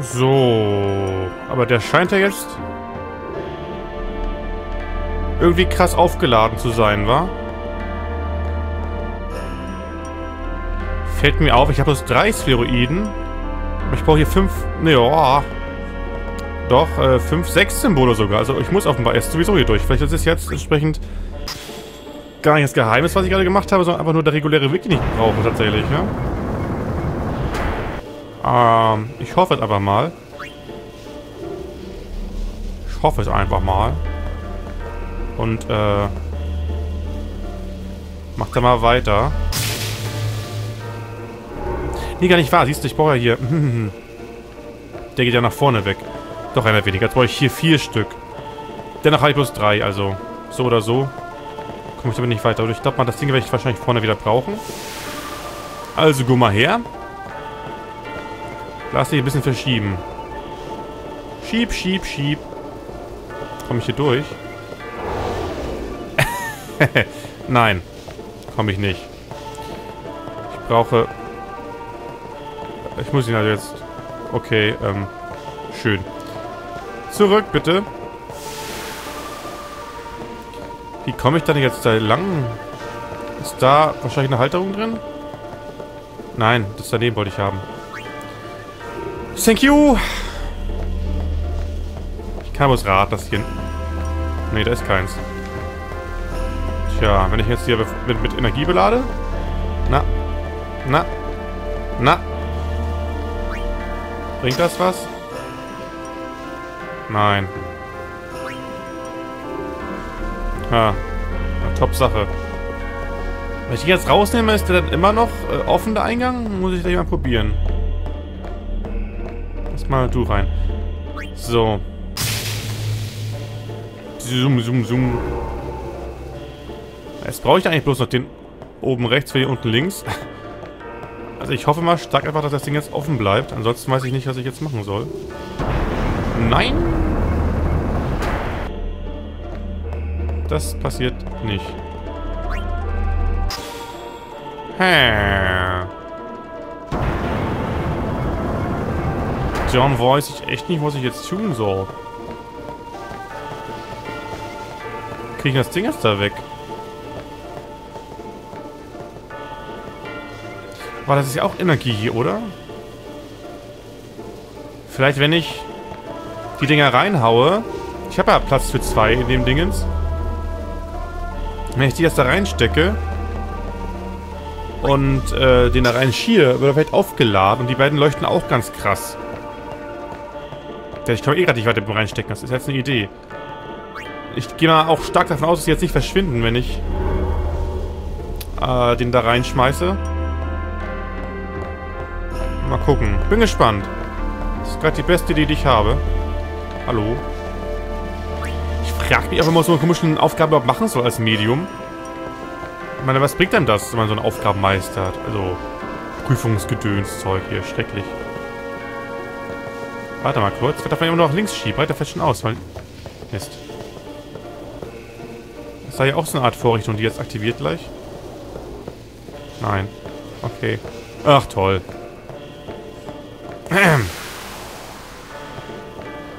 So. Aber der scheint ja jetzt irgendwie krass aufgeladen zu sein, wa? Fällt mir auf, ich habe bloß 3 Spheroiden. Aber ich brauche hier 5... Ne, oh. Doch, 5, 6 Symbole sogar. Also ich muss offenbar erst sowieso hier durch. Vielleicht ist es jetzt entsprechend gar nicht das Geheimnis, was ich gerade gemacht habe, sondern einfach nur der reguläre Weg, den ich brauche tatsächlich, ne? Ich hoffe es einfach mal. Ich hoffe es einfach mal. Und, mach da mal weiter. Nee, gar nicht wahr. Siehst du, ich brauche ja hier... Der geht ja nach vorne weg. Doch einmal weniger. Jetzt brauche ich hier 4 Stück. Danach habe ich bloß 3, also. So oder so. Komme ich damit nicht weiter. Und ich glaube mal, das Ding werde ich wahrscheinlich vorne wieder brauchen. Also, guck mal her. Lass dich ein bisschen verschieben. Schieb, schieb, schieb. Komme ich hier durch? Nein. Komme ich nicht. Ich brauche... Ich muss ihn also jetzt... Okay, schön. Zurück, bitte. Wie komme ich dann jetzt da lang? Ist da wahrscheinlich eine Halterung drin? Nein, das daneben wollte ich haben. Thank you! Ich kann aber das Rad, das hier... Ne, da ist keins. Tja, wenn ich jetzt hier mit Energie belade... Na, na, na... Bringt das was? Nein. Ha. Top Sache. Wenn ich die jetzt rausnehme, ist der dann immer noch offen, der Eingang? Muss ich gleich mal probieren. Lass mal du rein. So. Zoom, zoom, zoom. Jetzt brauche ich eigentlich bloß noch den oben rechts für den unten links. Also ich hoffe mal stark einfach, dass das Ding jetzt offen bleibt. Ansonsten weiß ich nicht, was ich jetzt machen soll. Nein! Das passiert nicht. Hä? John, weiß ich echt nicht, was ich jetzt tun soll. Kriege ich das Ding jetzt da weg? War das ist ja auch Energie hier, oder? Vielleicht, wenn ich die Dinger reinhaue. Ich habe ja Platz für 2 in dem Dingens. Wenn ich die jetzt da reinstecke und den da reinschiebe, wird er vielleicht aufgeladen und die beiden leuchten auch ganz krass. Ich kann eh gerade nicht weiter reinstecken, das ist jetzt eine Idee. Ich gehe mal auch stark davon aus, dass sie jetzt nicht verschwinden, wenn ich den da reinschmeiße. Mal gucken. Bin gespannt. Das ist gerade die beste Idee, die ich habe. Hallo. Ich frage mich auch, wenn man so eine komische Aufgabe überhaupt machen soll als Medium. Ich meine, was bringt denn das, wenn man so eine Aufgabe meistert? Also, Prüfungsgedönszeug hier. Schrecklich. Warte mal kurz. Wird davon immer noch links schieben. Weiter fällt schon aus, weil... Mist. Das sei ja auch so eine Art Vorrichtung, die jetzt aktiviert gleich. Nein. Okay. Ach, toll.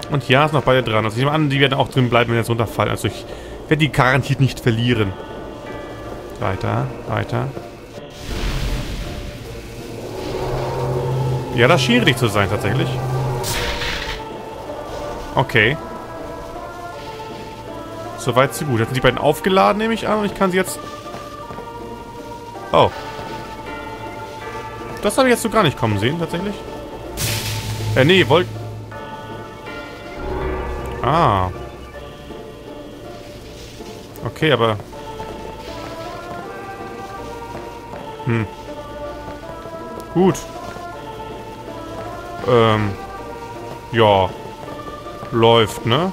Und ja, ist noch beide dran. Also ich nehme an, die werden auch drin bleiben, wenn jetzt runterfallen. Also ich werde die garantiert nicht verlieren. Weiter, weiter. Ja, das schien richtig zu sein, tatsächlich. Okay. Soweit so gut. Jetzt sind die beiden aufgeladen, nehme ich an. Und ich kann sie jetzt... Oh. Das habe ich jetzt so gar nicht kommen sehen, tatsächlich. Nee, wollt... Ah. Okay, aber... Hm. Gut. Ja. Läuft, ne?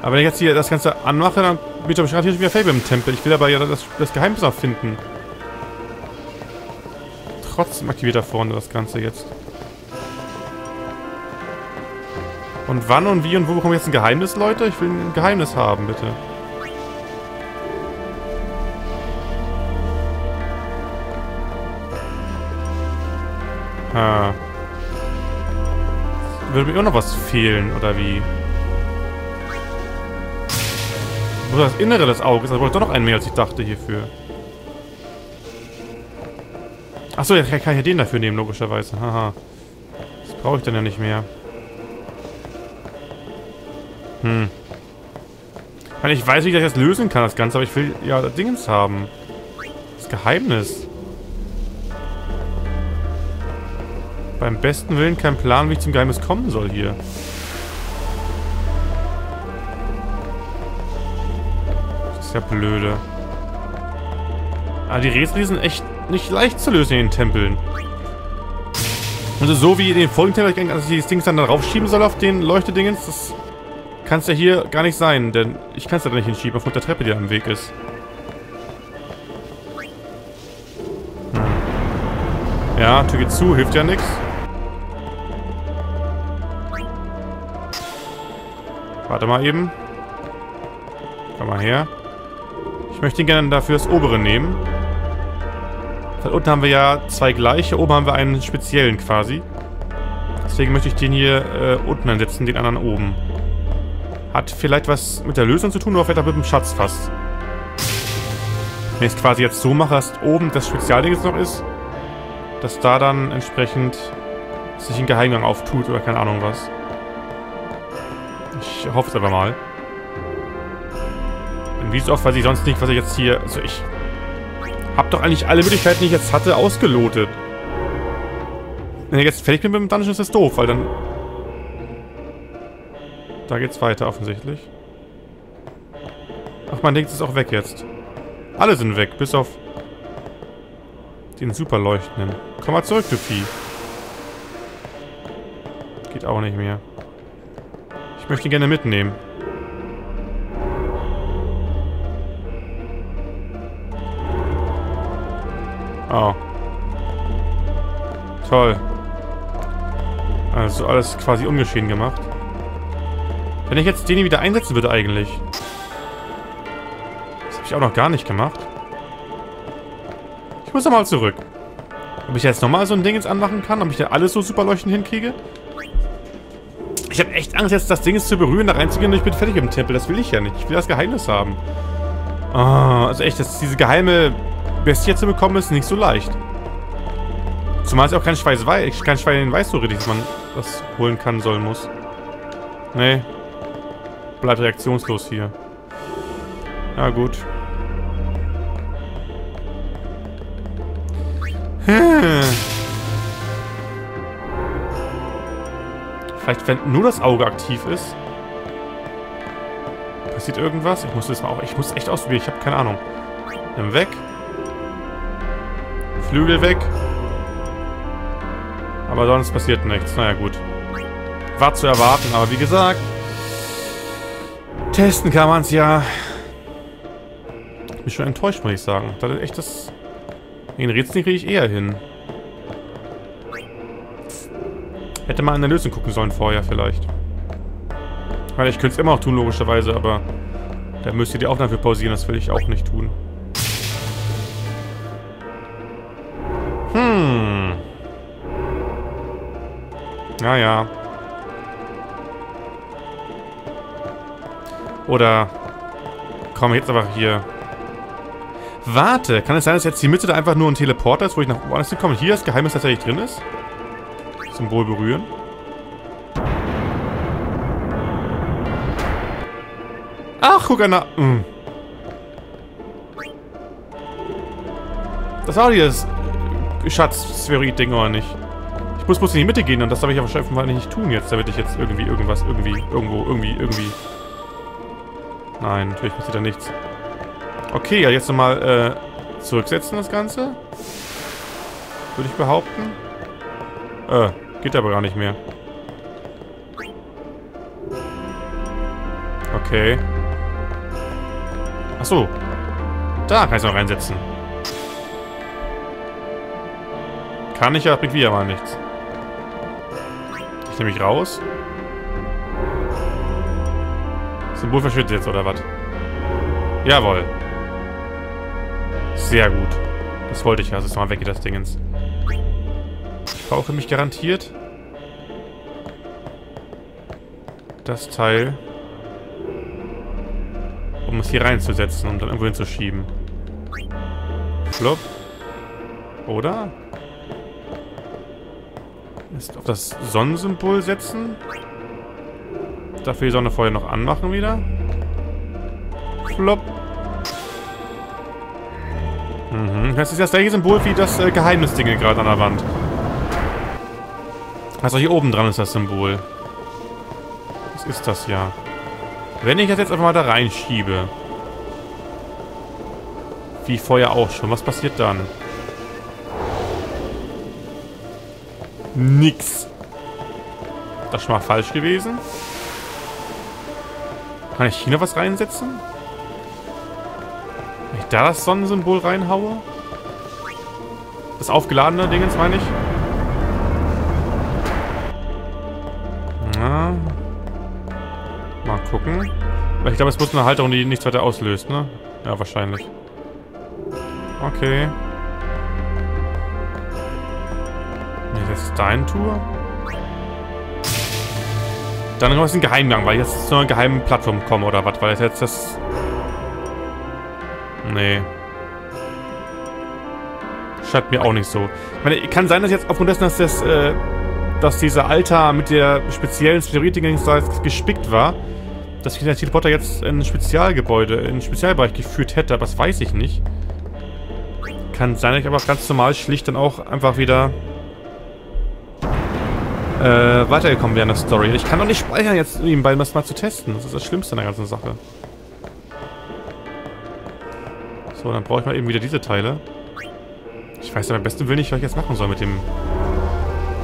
Aber wenn ich jetzt hier das Ganze anmache, dann bin ich doch gerade hier schon wieder fertig mit dem Tempel. Ich will aber ja das Geheimnis noch finden. Trotzdem aktiviert da vorne das Ganze jetzt. Und wann und wie und wo bekommen wir jetzt ein Geheimnis, Leute? Ich will ein Geheimnis haben, bitte. Ha. Würde mir auch noch was fehlen, oder wie? Nur das Innere des Auges, da brauche ich doch noch einen mehr, als ich dachte hierfür. Achso, ja, kann ich ja den dafür nehmen, logischerweise. Haha. Das brauche ich dann ja nicht mehr. Hm. Ich weiß, wie ich das jetzt lösen kann, das Ganze, aber ich will ja das Dingens haben. Das Geheimnis. Beim besten Willen kein Plan, wie ich zum Geheimnis kommen soll hier. Das ist ja blöde. Aber die Rätsel sind echt nicht leicht zu lösen in den Tempeln. Also so wie in den folgenden Tempeln, dass ich das Ding dann raufschieben soll auf den Leuchtedingens, das kann es ja hier gar nicht sein, denn ich kann es da nicht hinschieben aufgrund der Treppe, die da am Weg ist. Hm. Ja, Tür geht zu, hilft ja nichts. Warte mal eben. Komm mal her. Ich möchte ihn gerne dafür das obere nehmen. Da unten haben wir ja zwei gleiche, oben haben wir einen speziellen quasi. Deswegen möchte ich den hier unten einsetzen, den anderen oben. Hat vielleicht was mit der Lösung zu tun, oder vielleicht auch mit dem Schatzfass. Wenn ich es quasi jetzt so mache, dass oben das Spezialding jetzt noch ist, dass da dann entsprechend sich ein Geheimgang auftut oder keine Ahnung was. Ich hoffe es aber mal. Und wie so oft weiß ich sonst nicht, was ich jetzt hier... Also ich habe doch eigentlich alle Möglichkeiten, die ich jetzt hatte, ausgelotet. Wenn ich jetzt fertig bin mit dem Dungeon, ist das doof, weil dann... Da geht's weiter offensichtlich. Ach, mein Dings ist auch weg jetzt. Alle sind weg, bis auf den Superleuchtenden. Komm mal zurück, du Vieh. Geht auch nicht mehr. Ich möchte ihn gerne mitnehmen. Oh. Toll. Also alles quasi ungeschehen gemacht. Wenn ich jetzt den hier wieder einsetzen würde eigentlich. Das habe ich auch noch gar nicht gemacht. Ich muss nochmal zurück. Ob ich jetzt nochmal so ein Ding jetzt anmachen kann? Ob ich da alles so super leuchtend hinkriege? Ich habe echt Angst jetzt, das Ding jetzt zu berühren, da reinzugehen und ich bin fertig mit dem Tempel. Das will ich ja nicht. Ich will das Geheimnis haben. Oh, also echt, dass diese geheime Bestie zu bekommen ist nicht so leicht. Zumal es auch kein Schwein weiß. Kein Schwein weiß so richtig, dass man das holen kann, sollen muss. Nee. Bleibt reaktionslos hier. Na gut. Vielleicht, wenn nur das Auge aktiv ist. Passiert irgendwas? Ich muss das mal auch. Ich muss echt ausprobieren. Ich habe keine Ahnung. Dann weg. Flügel weg. Aber sonst passiert nichts. Naja, gut. War zu erwarten, aber wie gesagt. Testen kann man es ja. Ich bin schon enttäuscht, muss ich sagen. Da ist echt das. Den Rätsel kriege ich eher hin. Hätte mal an der Lösung gucken sollen vorher vielleicht. Weil ich könnte es immer noch tun, logischerweise, aber da müsst ihr die Aufnahme für pausieren, das will ich auch nicht tun. Hm. Naja. Oder komm, jetzt einfach hier. Warte, kann es sein, dass jetzt die Mitte da einfach nur ein Teleporter ist, wo ich nach woanders hinkomme? Hier das Geheimnis tatsächlich drin ist? Symbol berühren. Ach, guck einer. Das war dieses Schatz-Spheroid-Ding, oder nicht? Ich muss in die Mitte gehen und das darf ich ja wahrscheinlich nicht tun jetzt, damit ich jetzt irgendwie irgendwas, irgendwie. Nein, natürlich passiert da nichts. Okay, ja, jetzt nochmal zurücksetzen das Ganze. Würde ich behaupten. Geht aber gar nicht mehr. Okay. Achso. Da kann ich es noch reinsetzen. Kann ich ja, bringt wieder mal nichts. Ich nehme mich raus. Symbol verschwindet jetzt, oder was? Jawohl. Sehr gut. Das wollte ich ja. Das ist nochmal weg, das Dingens. brauche mich garantiert das Teil, um es hier reinzusetzen und dann irgendwo hinzuschieben. Schlupp. Oder? Ist auf das Sonnensymbol setzen. Dafür die Sonne vorher noch anmachen wieder. Flop. Mhm. Das ist das gleiche Symbol wie das Geheimnisding hier gerade an der Wand. Also hier oben dran ist das Symbol. Was ist das ja? Wenn ich das jetzt einfach mal da reinschiebe. Wie vorher auch schon. Was passiert dann? Nix. Das ist schon mal falsch gewesen. Kann ich hier noch was reinsetzen? Wenn ich da das Sonnensymbol reinhaue? Das aufgeladene Dingens, meine ich. Na. Mal gucken. Weil ich glaube, es muss eine Halterung, die nichts weiter auslöst, ne? Ja, wahrscheinlich. Okay. Das ist dein Tour. Dann noch ein bisschen Geheimgang, weil ich jetzt zu einer geheimen Plattform komme oder was, weil jetzt das... Nee. Scheint mir auch nicht so. Ich meine, kann sein, dass jetzt aufgrund dessen, dass das, dass dieser Altar mit der speziellen Spirit-Dings gespickt war, dass ich den Teleporter jetzt in ein Spezialgebäude, in einen Spezialbereich geführt hätte, aber das weiß ich nicht. Kann sein, dass ich aber ganz normal schlicht dann auch einfach wieder... weitergekommen wäre in der Story. Ich kann doch nicht speichern jetzt nebenbei, um das mal zu testen. Das ist das Schlimmste an der ganzen Sache. So, dann brauche ich mal eben wieder diese Teile. Ich weiß ja am besten will nicht, was ich jetzt machen soll mit dem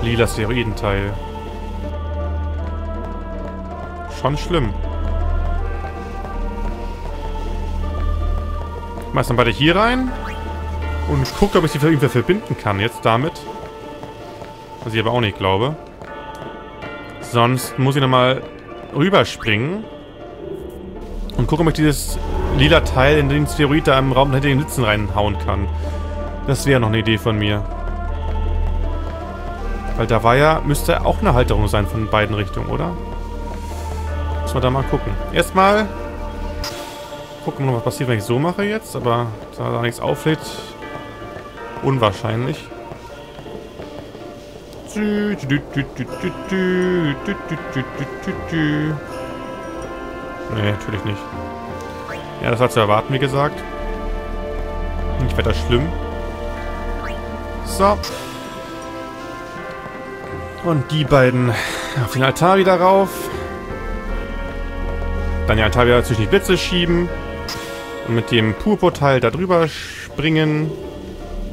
lila Steroidenteil. Schon schlimm. Ich mache dann beide hier rein und gucke, ob ich die irgendwie verbinden kann jetzt damit. Was ich aber auch nicht glaube. Sonst muss ich nochmal rüberspringen und gucken, ob ich dieses lila Teil in den Spheroid da im Raum hinter den Litzen reinhauen kann. Das wäre noch eine Idee von mir. Weil da war ja, müsste auch eine Halterung sein von beiden Richtungen, oder? Muss man da mal gucken. Erstmal gucken wir mal, was passiert, wenn ich so mache jetzt. Aber da nichts auffällt, unwahrscheinlich. Nee, natürlich nicht. Ja, das war zu erwarten, wie gesagt. Nicht weiter schlimm. So. Und die beiden auf den Altar wieder rauf. Dann den Altar wieder zwischen die Blitze schieben. Und mit dem Purpurteil da drüber springen.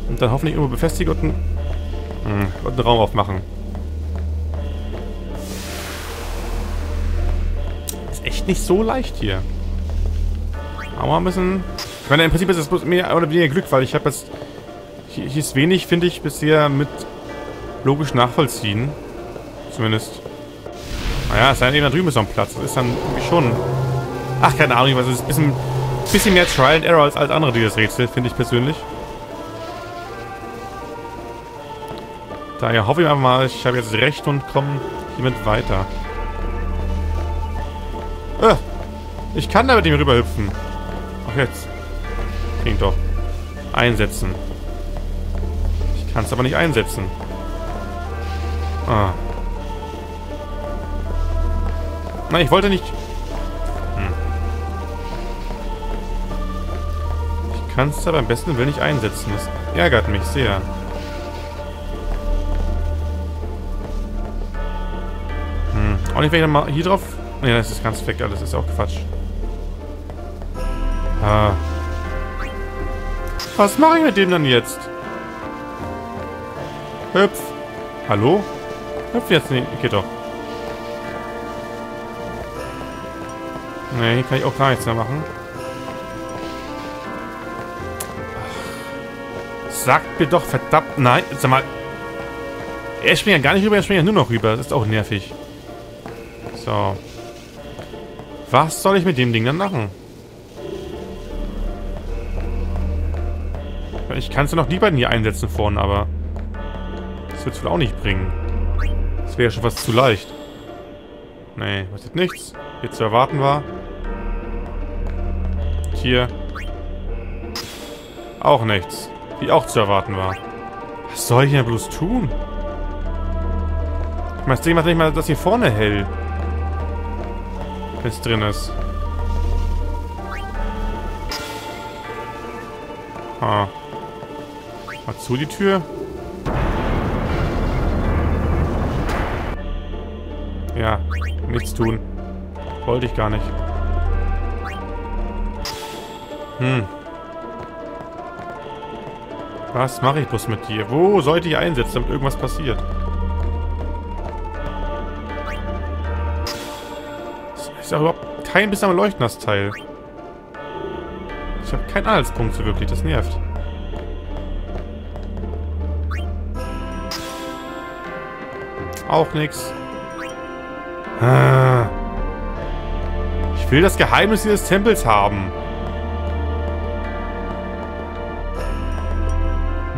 Und dann hoffentlich irgendwo befestigen und einen Raum aufmachen. Ist echt nicht so leicht hier. Aber ein bisschen... Ich meine, im Prinzip ist es bloß mehr oder weniger Glück, weil ich habe jetzt... Hier ist wenig, finde ich, bisher mit logisch nachvollziehen. Zumindest. Naja, es sei denn, da drüben ist noch ein Platz. Das ist dann irgendwie schon... Ach, keine Ahnung, was ist. Ein bisschen mehr Trial and Error als andere, dieses Rätsel, finde ich persönlich. Daher hoffe ich einfach mal, ich habe jetzt recht und komme hiermit weiter. Ich kann da mit ihm rüberhüpfen. Ach jetzt. Klingt doch. Einsetzen. Ich kann es aber nicht einsetzen. Ah. Nein, ich wollte nicht... Ich kann es da beim besten Willen nicht einsetzen. Das ärgert mich sehr. Auch nicht, wenn ich dann mal hier drauf... Ne, das ist ganz weg alles. Das ist auch Quatsch. Ah. Was mache ich mit dem dann jetzt? Hüpf. Hallo? Hüpf jetzt nicht. Geht doch. Ne, hier kann ich auch gar nichts mehr machen. Sagt mir doch, verdammt. Nein, sag mal. Er springt ja gar nicht rüber, er springt ja nur noch rüber. Das ist auch nervig. So. Was soll ich mit dem Ding dann machen? Ich kann es ja noch die beiden hier einsetzen vorne, aber... Das wird es wohl auch nicht bringen. Das wäre ja schon fast zu leicht. Nee, passiert nichts. Jetzt zu erwarten war. Hier. Auch nichts. Wie auch zu erwarten war. Was soll ich denn bloß tun? Ich meine, das Ding macht nicht mal das hier vorne hell. Wenn es drin ist. Ah. Mal zu die Tür. Ja, nichts tun. Wollte ich gar nicht. Hm. Was mache ich bloß mit dir? Wo sollte ich einsetzen, damit irgendwas passiert? Das ist auch überhaupt kein bisschen am Leuchten, das Teil. Ich habe keinen Anhaltspunkt so wirklich, das nervt. Auch nichts. Ich will das Geheimnis dieses Tempels haben.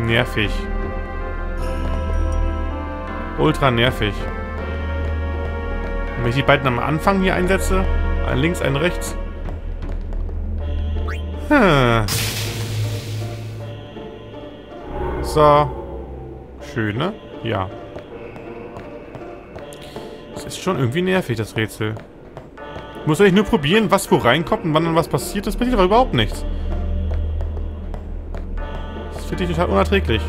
Nervig. Ultra nervig. Und wenn ich die beiden am Anfang hier einsetze, einen links, einen rechts. So. Schön, ne? Ja. Es ist schon irgendwie nervig, das Rätsel. Ich muss eigentlich nur probieren, was wo reinkommt und wann dann was passiert. Das passiert aber überhaupt nichts. Das finde ich total unerträglich.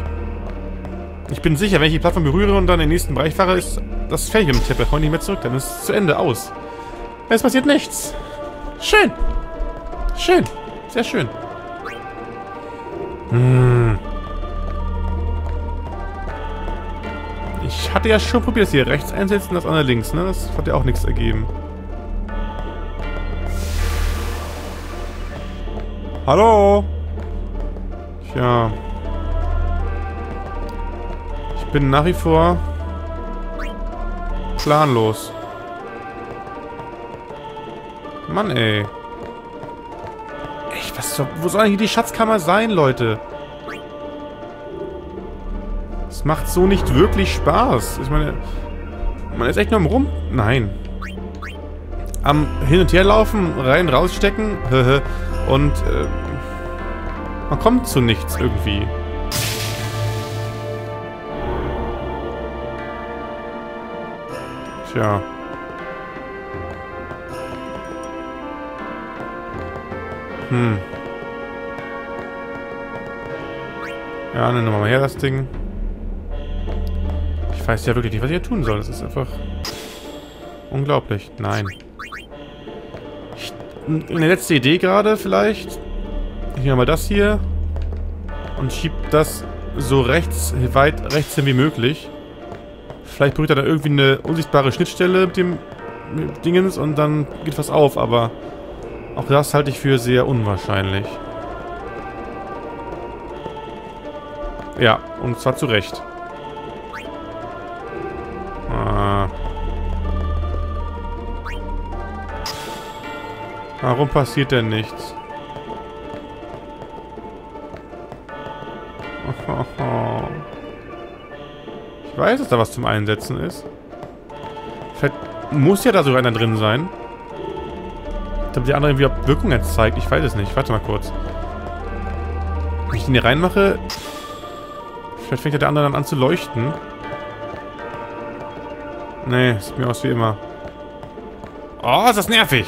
Ich bin sicher, wenn ich die Plattform berühre und dann in den nächsten Bereich fahre, ist das fertig mit dem Tipp. Da komme ich nicht mehr zurück, dann ist es zu Ende, aus. Es passiert nichts. Schön. Schön. Sehr schön. Hm. Ich hatte ja schon probiert, das hier rechts einsetzen, das andere links, ne? Das hat ja auch nichts ergeben. Hallo? Tja. Ich bin nach wie vor planlos. Mann, ey. Wo soll eigentlich die Schatzkammer sein, Leute? Es macht so nicht wirklich Spaß. Ich meine, man ist echt nur am Rum... Nein. Am Hin- und Herlaufen, rein, rausstecken. Und man kommt zu nichts irgendwie. Tja. Hm. Ja, nehmen wir mal her das Ding. Ich weiß ja wirklich nicht, was ich hier tun soll. Das ist einfach unglaublich. Nein. Eine letzte Idee gerade vielleicht. Ich nehme mal das hier und schiebe das so rechts, weit rechts hin wie möglich. Vielleicht berührt er dann irgendwie eine unsichtbare Schnittstelle mit dem Dingens und dann geht was auf, aber auch das halte ich für sehr unwahrscheinlich. Ja, und zwar zu Recht. Ah. Warum passiert denn nichts? Oh. Ich weiß, dass da was zum Einsetzen ist. Vielleicht muss ja da sogar einer drin sein. Damit der andere irgendwie Wirkung erzeigt. Ich weiß es nicht. Warte mal kurz. Wenn ich den hier reinmache... Vielleicht fängt ja der andere dann an zu leuchten. Nee, sieht mir aus wie immer. Oh, ist das nervig!